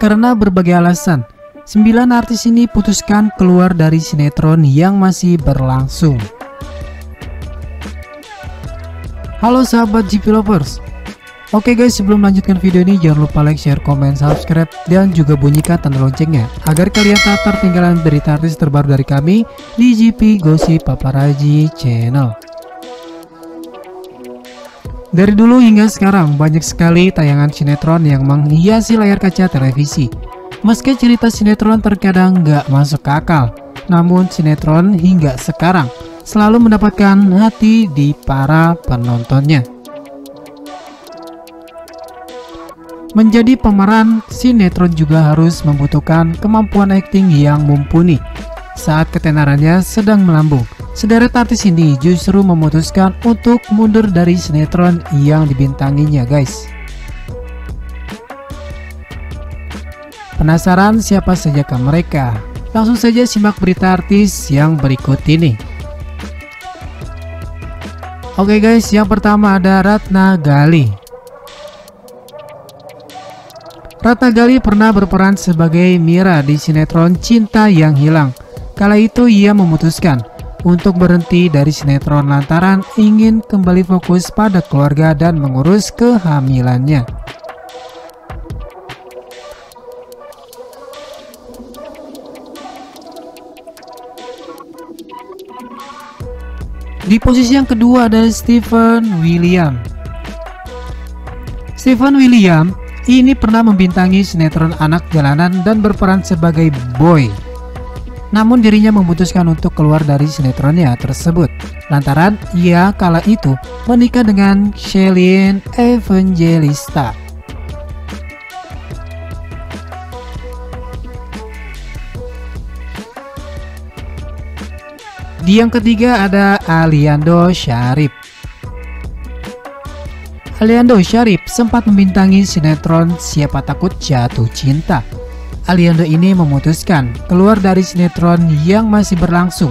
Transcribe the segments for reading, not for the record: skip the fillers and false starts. Karena berbagai alasan, 9 artis ini putuskan keluar dari sinetron yang masih berlangsung. Halo sahabat GP Lovers. Oke guys, sebelum melanjutkan video ini jangan lupa like, share, komen, subscribe, dan juga bunyikan tanda loncengnya agar kalian tak tertinggalan berita artis terbaru dari kami di GP Gosip Paparazi Channel. Dari dulu hingga sekarang banyak sekali tayangan sinetron yang menghiasi layar kaca televisi. Meski cerita sinetron terkadang nggak masuk akal, namun sinetron hingga sekarang selalu mendapatkan hati di para penontonnya. Menjadi pemeran sinetron juga harus membutuhkan kemampuan akting yang mumpuni. Saat ketenarannya sedang melambung, sederet artis ini justru memutuskan untuk mundur dari sinetron yang dibintanginya, guys. Penasaran siapa sajakah mereka? Langsung saja simak berita artis yang berikut ini. Oke guys, yang pertama ada Ratna Galih. Ratna Galih pernah berperan sebagai Mira di sinetron Cinta Yang Hilang. Kala itu ia memutuskan untuk berhenti dari sinetron lantaran ingin kembali fokus pada keluarga dan mengurus kehamilannya. Di posisi yang kedua ada Stefan William. Stefan William ini pernah membintangi sinetron anak jalanan dan berperan sebagai Boy. Namun dirinya memutuskan untuk keluar dari sinetronnya tersebut lantaran ia kala itu menikah dengan Chelin Evangelista. Di yang ketiga ada Aliando Syarief. Aliando Syarief sempat membintangi sinetron Siapa Takut Jatuh Cinta. Aliando ini memutuskan keluar dari sinetron yang masih berlangsung.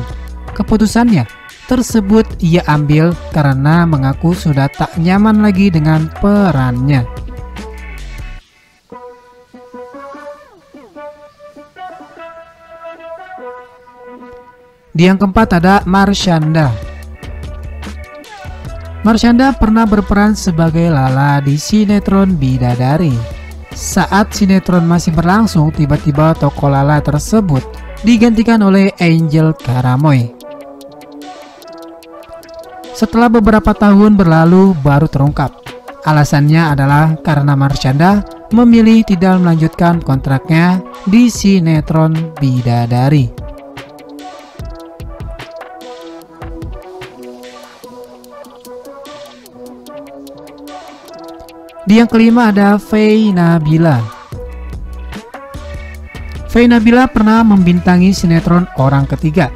Keputusannya tersebut ia ambil karena mengaku sudah tak nyaman lagi dengan perannya. Di yang keempat ada Marshanda. Marshanda pernah berperan sebagai Lala di sinetron Bidadari. Saat sinetron masih berlangsung, tiba-tiba tokoh Lala tersebut digantikan oleh Angel Karamoy. Setelah beberapa tahun berlalu baru terungkap. Alasannya adalah karena Marshanda memilih tidak melanjutkan kontraknya di sinetron Bidadari. Di yang kelima ada Fay Nabila. Fay Nabila pernah membintangi sinetron Orang Ketiga.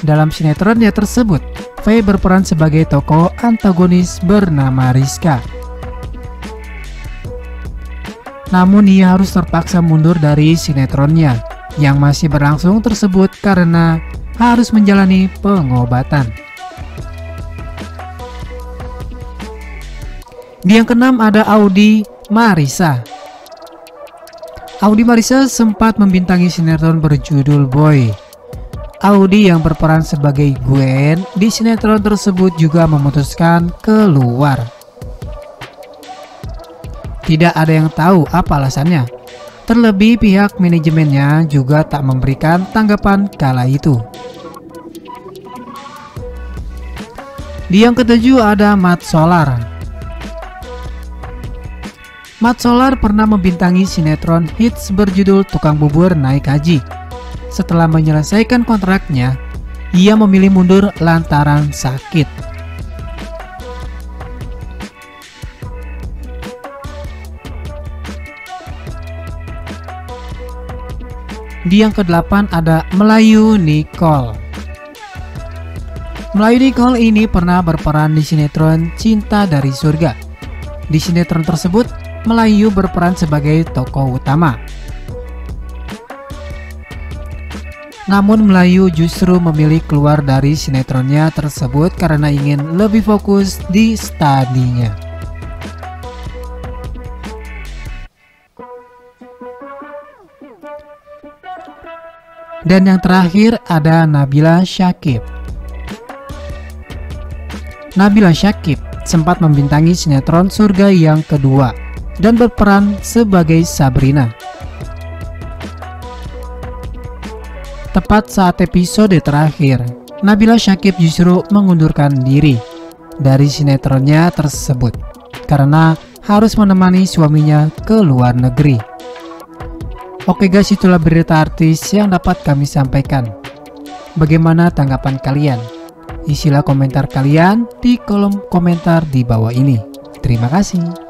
Dalam sinetronnya tersebut, Fay berperan sebagai tokoh antagonis bernama Rizka. Namun ia harus terpaksa mundur dari sinetronnya yang masih berlangsung tersebut karena harus menjalani pengobatan. Di yang keenam ada Audi Marissa. Audi Marissa sempat membintangi sinetron berjudul Boy. Audi yang berperan sebagai Gwen di sinetron tersebut juga memutuskan keluar. Tidak ada yang tahu apa alasannya. Terlebih pihak manajemennya juga tak memberikan tanggapan kala itu. Di yang ketujuh ada Mat Solar. Mat Solar pernah membintangi sinetron hits berjudul Tukang Bubur Naik Haji. Setelah menyelesaikan kontraknya, ia memilih mundur lantaran sakit. Di yang ke-8 ada Melayu Nicole. Melayu Nicole ini pernah berperan di sinetron Cinta Dari Surga. Di sinetron tersebut, Melayu berperan sebagai tokoh utama. Namun Melayu justru memilih keluar dari sinetronnya tersebut karena ingin lebih fokus di studinya. Dan yang terakhir ada Nabila Syakieb. Nabila Syakieb sempat membintangi sinetron Surga yang Kedua dan berperan sebagai Sabrina. Tepat saat episode terakhir, Nabila Syakieb justru mengundurkan diri dari sinetronnya tersebut karena harus menemani suaminya ke luar negeri. Oke guys, itulah berita artis yang dapat kami sampaikan. Bagaimana tanggapan kalian? Isilah komentar kalian di kolom komentar di bawah ini. Terima kasih.